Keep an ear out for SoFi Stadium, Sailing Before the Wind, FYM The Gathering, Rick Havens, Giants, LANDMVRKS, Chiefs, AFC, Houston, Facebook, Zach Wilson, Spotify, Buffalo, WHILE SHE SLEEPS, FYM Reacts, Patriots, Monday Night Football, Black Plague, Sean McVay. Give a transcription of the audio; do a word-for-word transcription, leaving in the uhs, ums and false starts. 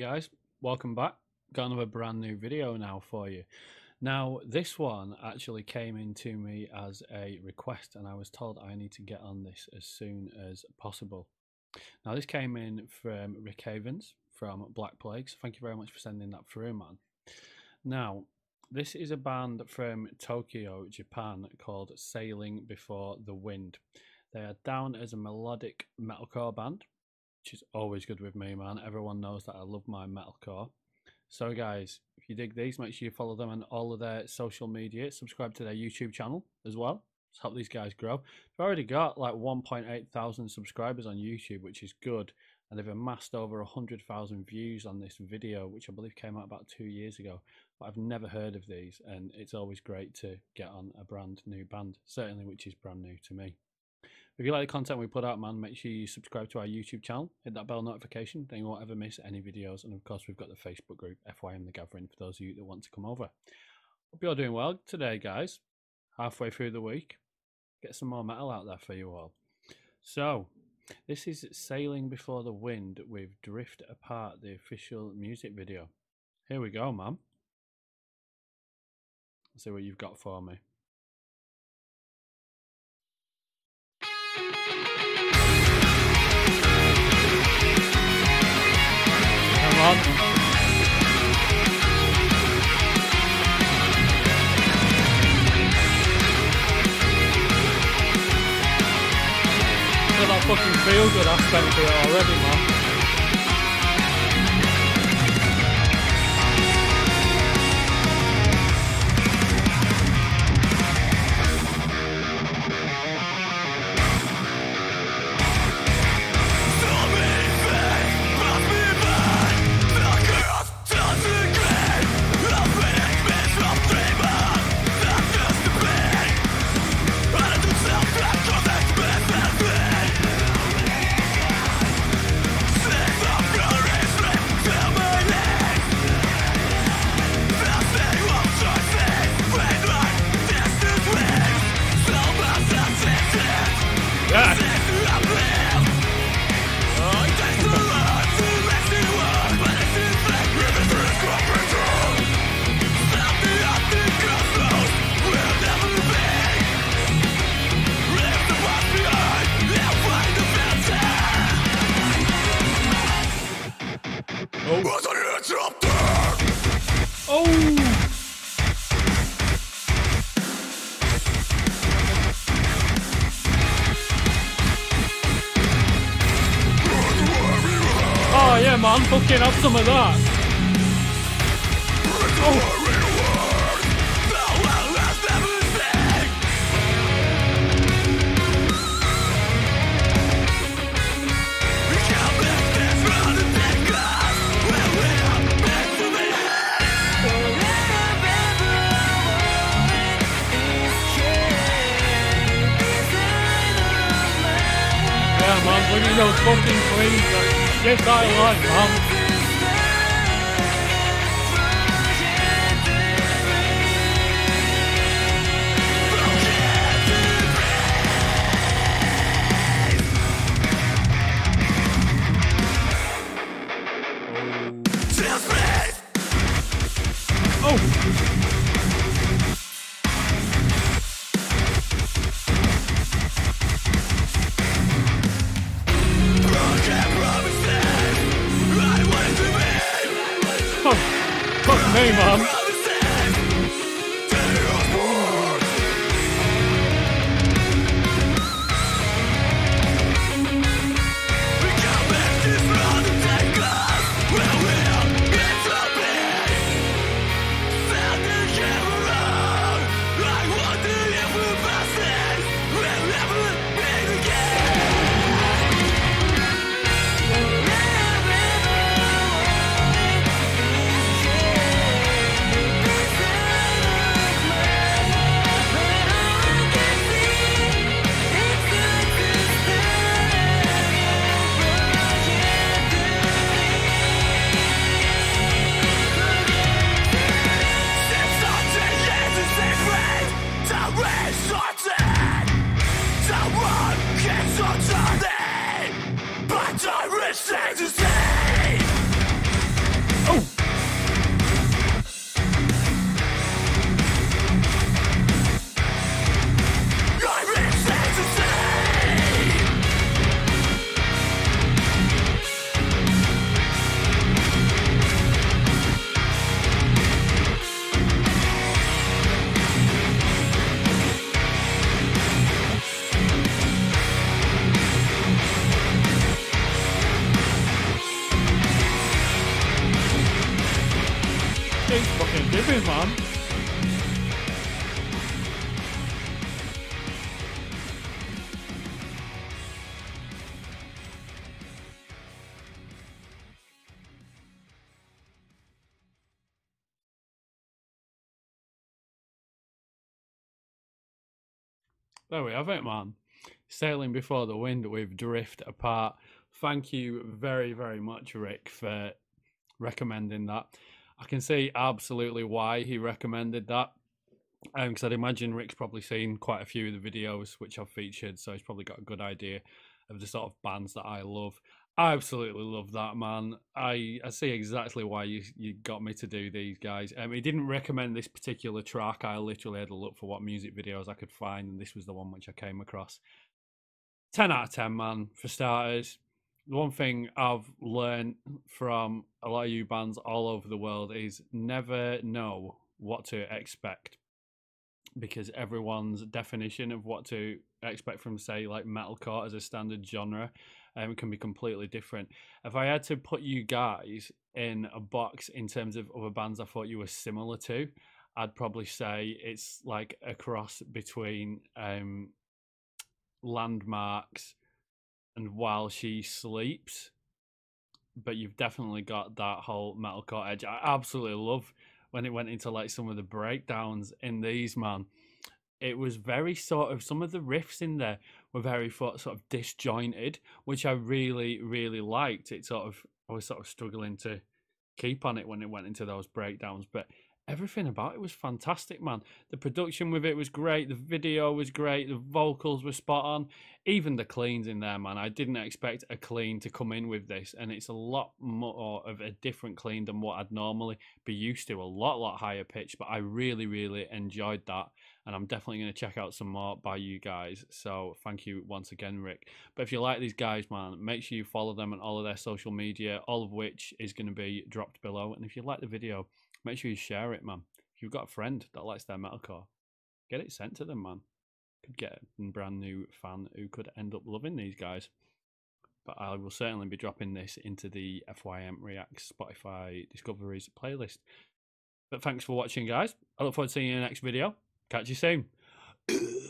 guys, welcome back. Got another brand new video now for you. Now this one actually came in to me as a request and I was told I need to get on this as soon as possible. Now this came in from Rick Havens from Black Plague, so thank you very much for sending that through, man. Now this is a band from Tokyo, Japan called Sailing Before the Wind. They are down as a melodic metalcore band, which is always good with me, man. Everyone knows that I love my metalcore. So guys, if you dig these, make sure you follow them on all of their social media. Subscribe to their YouTube channel as well. Let's help these guys grow. They've already got like one point eight thousand subscribers on YouTube, which is good. And they've amassed over one hundred thousand views on this video, which I believe came out about two years ago. But I've never heard of these, and it's always great to get on a brand new band, certainly which is brand new to me. If you like the content we put out, man, make sure you subscribe to our YouTube channel, hit that bell notification, then you won't ever miss any videos. And of course, we've got the Facebook group, F Y M The Gathering, for those of you that want to come over. Hope you're doing well today, guys. Halfway through the week, get some more metal out there for you all. So, this is Sailing Before the Wind with Drift Apart, the official music video. Here we go, man. Let's see what you've got for me. Come on. Got that fucking feel good aspect to it already, man. Yeah, man, fucking up some of that. Oh. Yeah, man, look at those fucking clean. Get that line, man. Oh. Oh. Fuck me, man. Oh, Mom. There we have it, man. Sailing Before the Wind with Drift Apart. Thank you very, very much, Rick, for recommending that. I can see absolutely why he recommended that, because um, I'd imagine Rick's probably seen quite a few of the videos which I've featured, so he's probably got a good idea of the sort of bands that I love. I absolutely love that, man. I, I see exactly why you, you got me to do these guys. Um, he didn't recommend this particular track. I literally had a look for what music videos I could find, and this was the one which I came across. ten out of ten, man, for starters. The one thing I've learned from a lot of you bands all over the world is never know what to expect, because everyone's definition of what to expect from, say, like metalcore as a standard genre um, can be completely different. If I had to put you guys in a box in terms of other bands I thought you were similar to, I'd probably say it's like a cross between um, LANDMVRKS and While She Sleeps, but you've definitely got that whole metalcore edge. I absolutely love when it went into like some of the breakdowns in these, man. It was very sort of, some of the riffs in there were very sort of disjointed, which I really, really liked. It sort of, I was sort of struggling to keep on it when it went into those breakdowns, but everything about it was fantastic, man. The production with it was great. The video was great. The vocals were spot on. Even the cleans in there, man. I didn't expect a clean to come in with this, and it's a lot more of a different clean than what I'd normally be used to. A lot, lot higher pitch, but I really, really enjoyed that, and I'm definitely going to check out some more by you guys. So thank you once again, Rick. But if you like these guys, man, make sure you follow them on all of their social media, all of which is going to be dropped below. And if you like the video, make sure you share it, man. If you've got a friend that likes their metalcore, get it sent to them, man. Could get a brand new fan who could end up loving these guys. But I will certainly be dropping this into the F Y M Reacts Spotify Discoveries playlist. But thanks for watching, guys. I look forward to seeing you in the next video. Catch you soon.